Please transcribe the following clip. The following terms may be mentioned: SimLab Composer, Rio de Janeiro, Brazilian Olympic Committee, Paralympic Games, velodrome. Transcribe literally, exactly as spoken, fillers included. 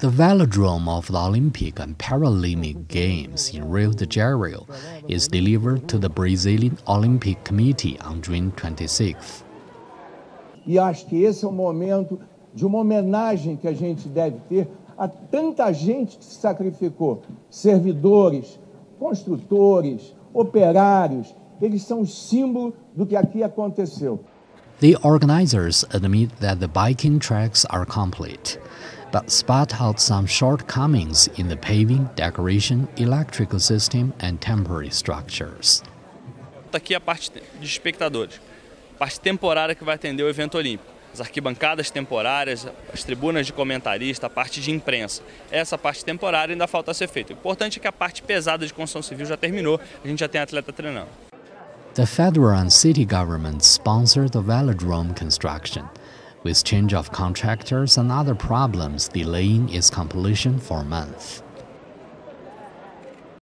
The velodrome of the Olympic and Paralympic Games in Rio de Janeiro is delivered to the Brazilian Olympic Committee on June twenty-sixth. E acho que esse é o momento de uma homenagem que a gente deve ter a tanta gente que se sacrificou, servidores, construtores, operários, eles são símbolo do que aqui aconteceu. The organizers admit that the biking tracks are complete, but spot out some shortcomings in the paving, decoration, electrical system and temporary structures. Aqui a parte de espectadores, a parte temporária que vai atender o evento olímpico, as arquibancadas temporárias, as tribunas de comentarista, a parte de imprensa. Essa parte temporária ainda falta ser feita. O importante é que a parte pesada de construção civil já terminou, a gente já tem atleta treinando. The federal and city governments sponsored the velodrome construction, with change of contractors and other problems delaying its completion for months.